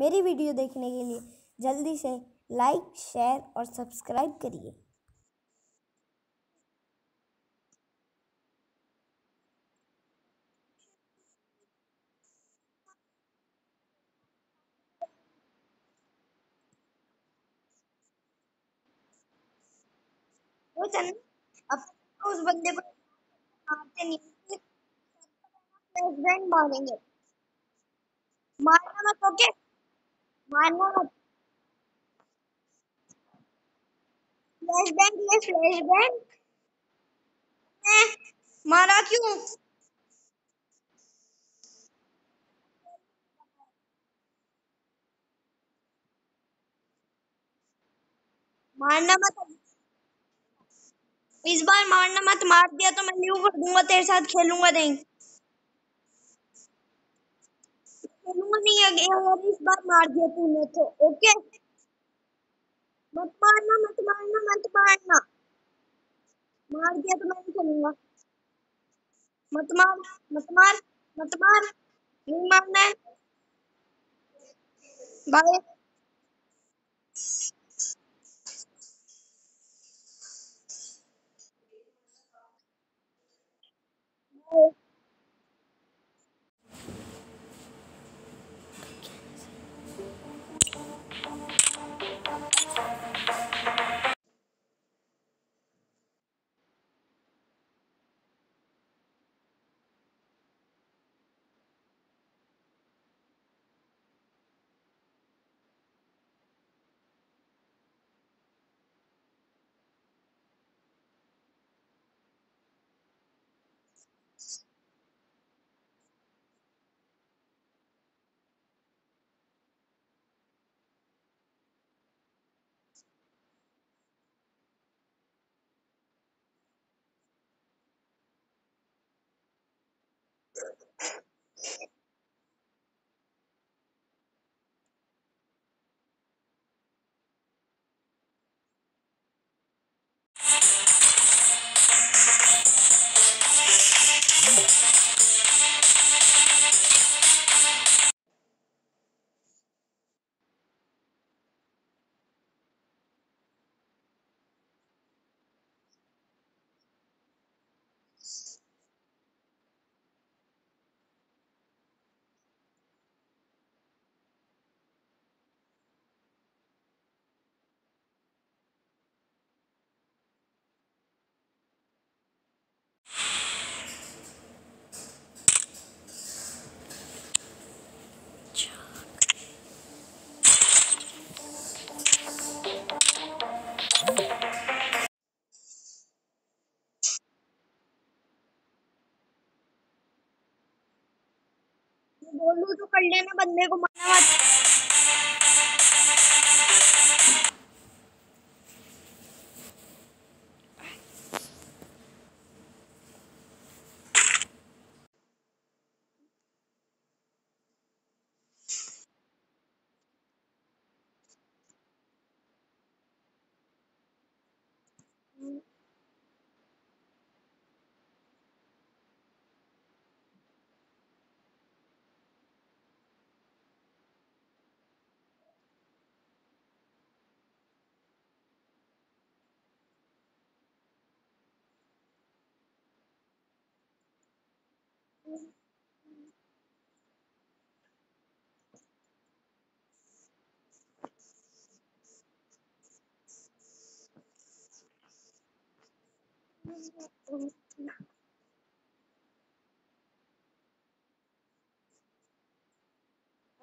मेरी वीडियो देखने के लिए जल्दी से लाइक, शेयर और सब्सक्राइब करिए। अब तो उस बंदे को मारेंगे, मारना मत, ओके, मारना मत। फ्लैशबैक मारा क्यों? मारना मत इस बार, मारना मत। मार दिया तो मैं लीव कर दूंगा, तेरे साथ खेलूंगा नहीं, खेलूंगा नहीं अगर इस बार मार दिया तूने तो। ओके, मत मारना, मत मारना, मत मारना। मार दिया तो मैं नहीं खेलूंगा। मत मार, मत मार, मत मार, नहीं मारना है। बाय। बोल दो तो कर लेना, बंदे को मारना मत।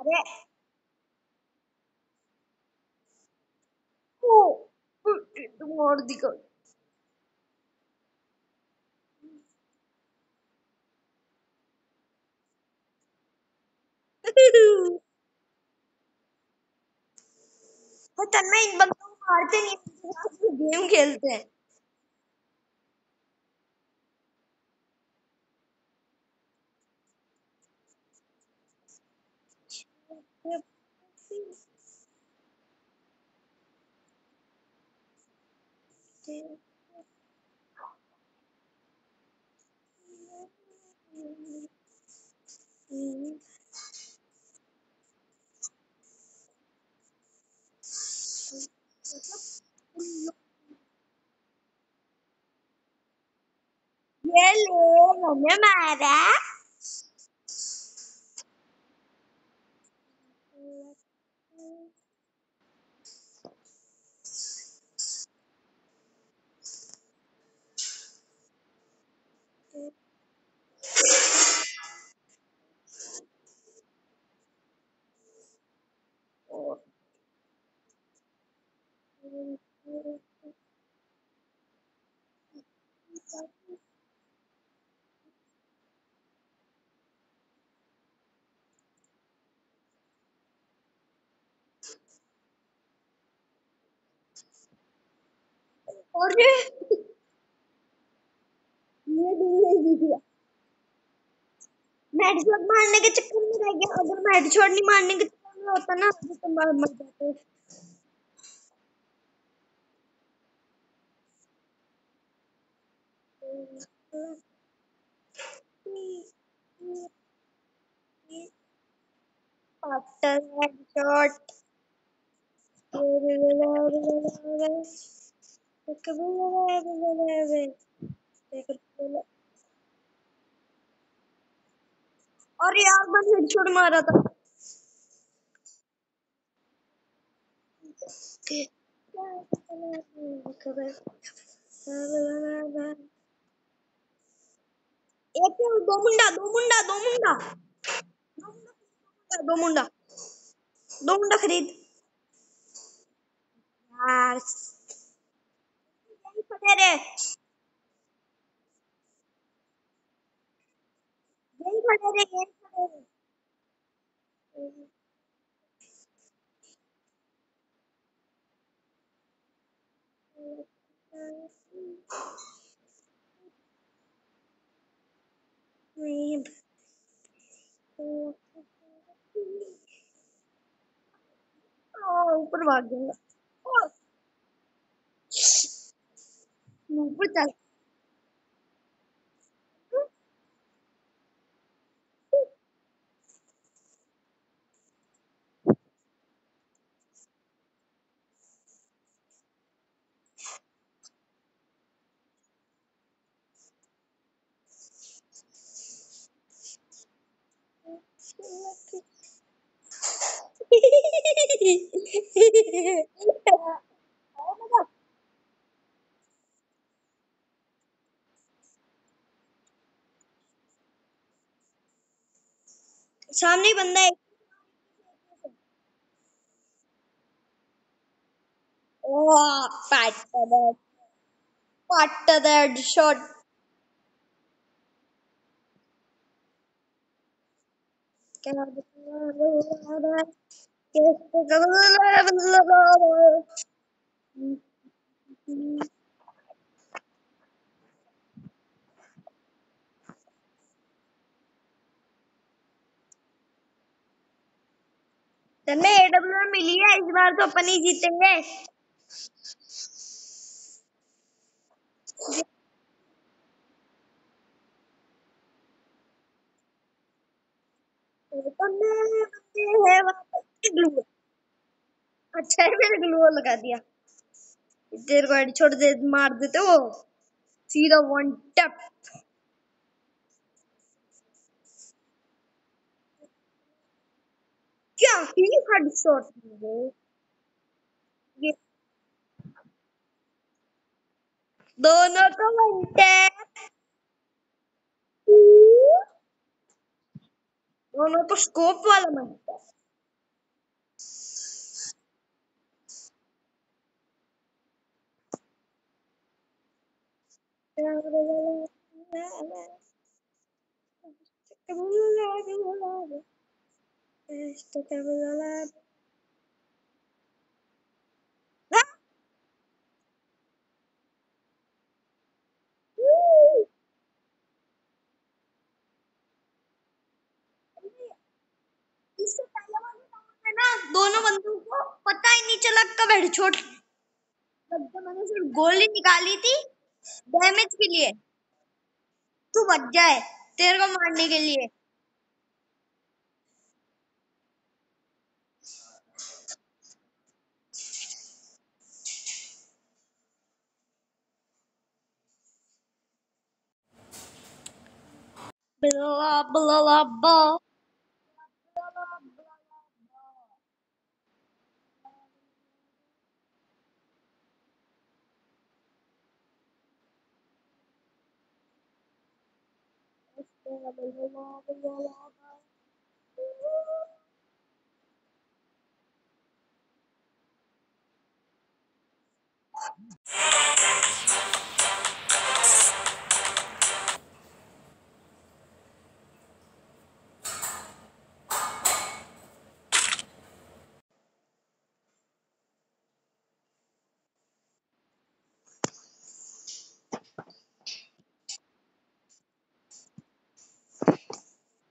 अरे ओ तुम और दिखो। तन्मय इन बंदों को मारते नहीं, गेम खेलते हैं। ये ले मैंने मारा। और ये दिया मैट शॉट मारने के चक्कर में रह गया। अगर मैट शॉट नहीं मारने के चक्कर में होता ना तो तुम मर जाते। आफ्टर मैट शॉट एक और यार बस हेडशॉट मारा था। एक दो मुंडा खरीद यार खड़े रे। ऊपर भाग गया ऊपर चल। सामने बंदा है पार्ट शॉट। तुम्हें AWM मिली है इस बार तो अपन ही जीतेंगे। ग्लू अच्छा है मैंने ग्लू लगा दिया। तेरे को हेडशॉट दे मार देते वो सीधा वन टैप। क्या हेडशॉट ये दोनों तो वन टैप दोनों तो स्कोप वाला वन टैप। इससे पहले वाले ना दोनों बंदूक को पता ही नहीं चला कब हेडशॉट। मैंने सिर्फ गोली निकाली थी डैमेज के लिए। तू बच जाए तेरे को मारने के लिए। blah blah blah blah.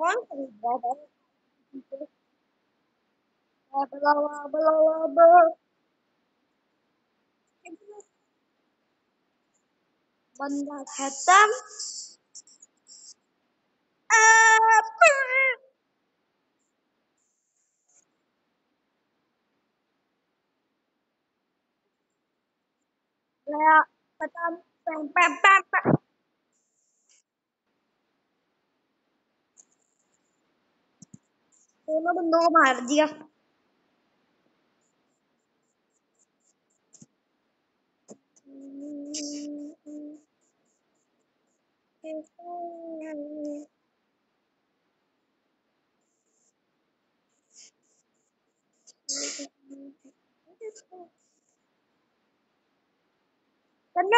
कौन खरीदा है? बंदा खत्म। पता दोनों बंदों को मार दिया।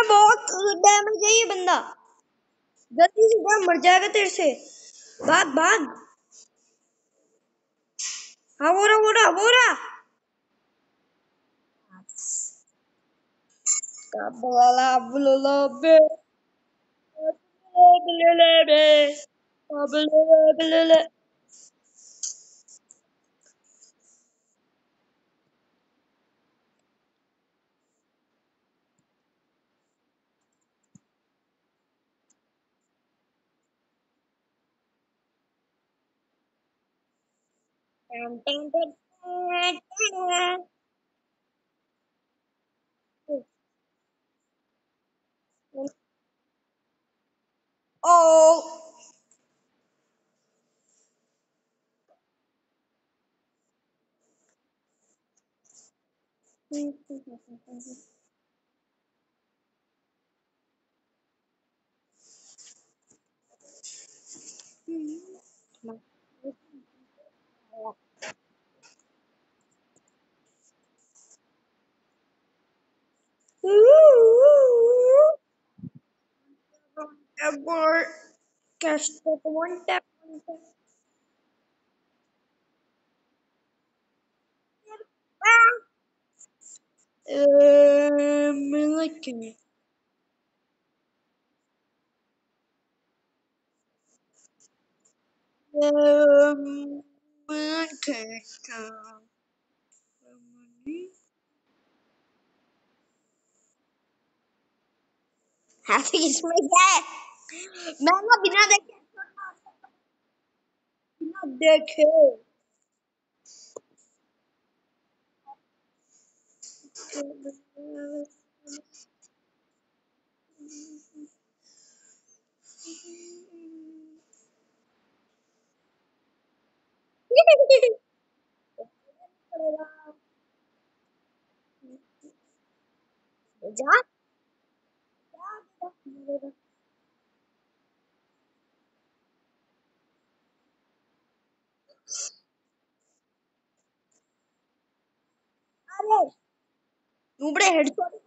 बहुत डैमेज है ये बंदा, जल्दी सीधा मर जाएगा तेरे से। भाग भाग। हाँ बोरा बोरा बोरा Oh, Abort. Catch that one tap. Looking. Okay. हाथी इसमें क्या है? मैं ना बिना देखे जा अरे हेडशॉट